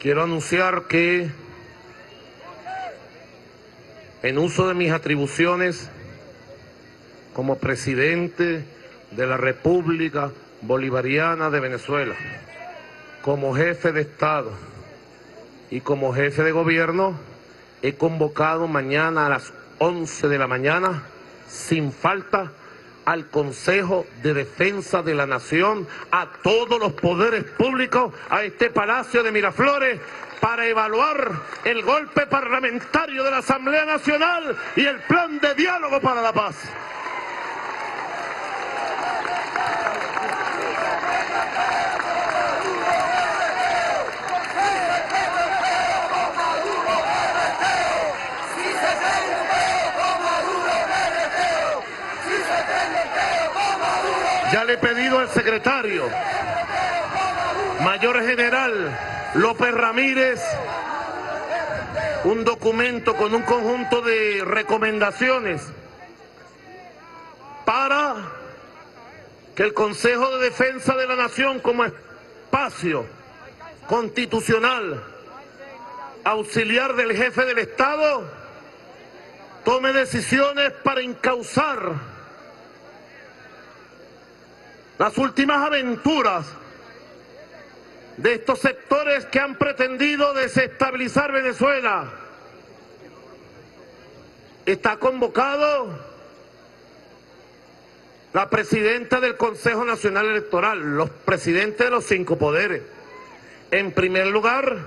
Quiero anunciar que, en uso de mis atribuciones como presidente de la República Bolivariana de Venezuela, como jefe de Estado y como jefe de gobierno, he convocado mañana a las 11 de la mañana, sin falta, al Consejo de Defensa de la Nación, a todos los poderes públicos, a este Palacio de Miraflores, para evaluar el golpe parlamentario de la Asamblea Nacional y el plan de diálogo para la paz. Ya le he pedido al secretario Mayor General López Ramírez un documento con un conjunto de recomendaciones para que el Consejo de Defensa de la Nación, como espacio constitucional auxiliar del jefe del Estado, tome decisiones para encauzar las últimas aventuras de estos sectores que han pretendido desestabilizar Venezuela. Está convocado la presidenta del Consejo Nacional Electoral, los presidentes de los 5 poderes. En primer lugar,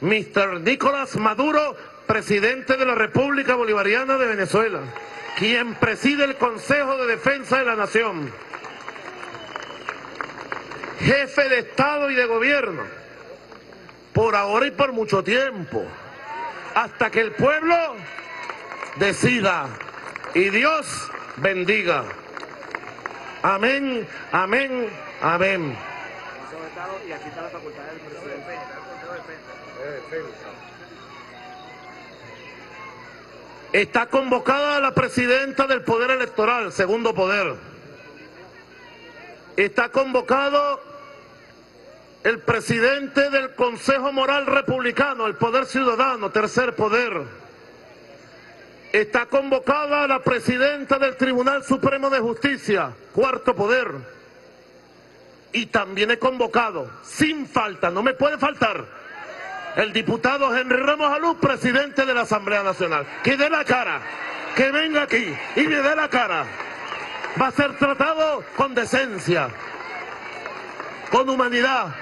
Mr. Nicolás Maduro, presidente de la República Bolivariana de Venezuela, quien preside el Consejo de Defensa de la Nación, jefe de Estado y de Gobierno, por ahora y por mucho tiempo, hasta que el pueblo decida y Dios bendiga. Amén, amén, amén. Y aquí está la facultad del presidente. Está convocada la presidenta del Poder Electoral, segundo poder. Está convocado el presidente del Consejo Moral Republicano, el Poder Ciudadano, tercer poder. Está convocada la presidenta del Tribunal Supremo de Justicia, cuarto poder. Y también he convocado, sin falta, no me puede faltar, el diputado Henry Ramos Allup, presidente de la Asamblea Nacional, que dé la cara, que venga aquí y le dé la cara. Va a ser tratado con decencia, con humanidad.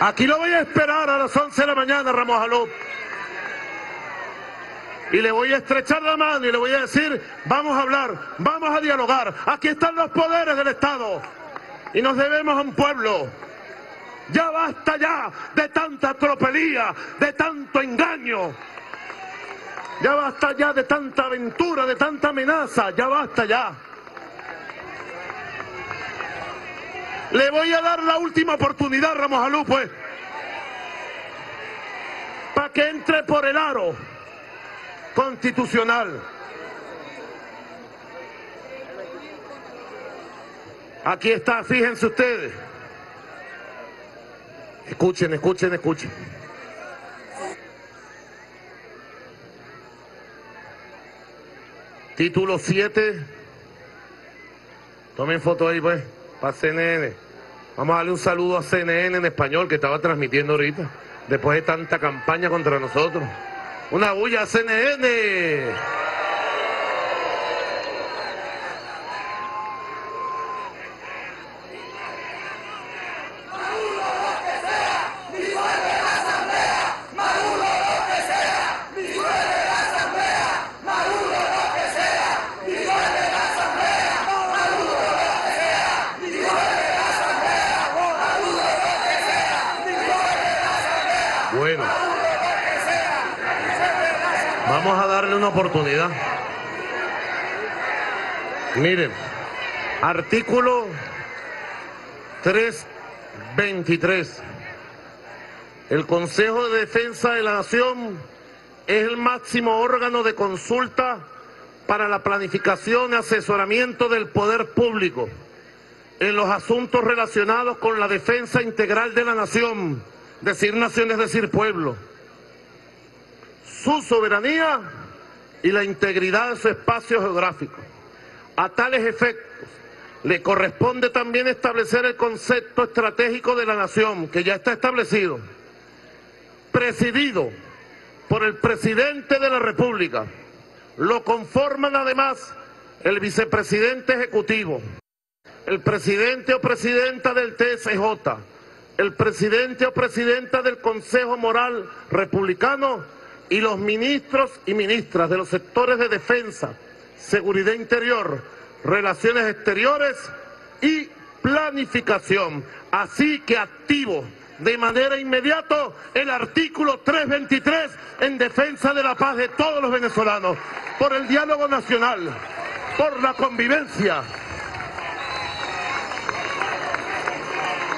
Aquí lo voy a esperar a las 11 de la mañana, Ramos Allup. Y le voy a estrechar la mano y le voy a decir, vamos a hablar, vamos a dialogar. Aquí están los poderes del Estado y nos debemos a un pueblo. Ya basta ya de tanta tropelía, de tanto engaño. Ya basta ya de tanta aventura, de tanta amenaza. Ya basta ya. Le voy a dar la última oportunidad, Ramos Allup, pues, para que entre por el aro constitucional. Aquí está, fíjense ustedes. Escuchen, escuchen, escuchen. Título 7. Tomen foto ahí, pues, para CNN. Vamos a darle un saludo a CNN en español, que estaba transmitiendo ahorita, después de tanta campaña contra nosotros. ¡Una bulla a CNN! Bueno, vamos a darle una oportunidad. Miren, artículo 323. El Consejo de Defensa de la Nación es el máximo órgano de consulta para la planificación y asesoramiento del poder público. en los asuntos relacionados con la defensa integral de la nación, decir nación es decir pueblo, su soberanía y la integridad de su espacio geográfico. A tales efectos, le corresponde también establecer el concepto estratégico de la nación, que ya está establecido, presidido por el presidente de la República. Lo conforman además el vicepresidente ejecutivo, el presidente o presidenta del TSJ, el presidente o presidenta del Consejo Moral Republicano y los ministros y ministras de los sectores de defensa, seguridad interior, relaciones exteriores y planificación. Así que activo de manera inmediata el artículo 323 en defensa de la paz de todos los venezolanos, por el diálogo nacional, por la convivencia.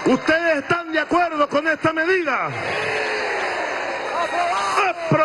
¿Ustedes están de acuerdo con esta medida? ¡Aprobado!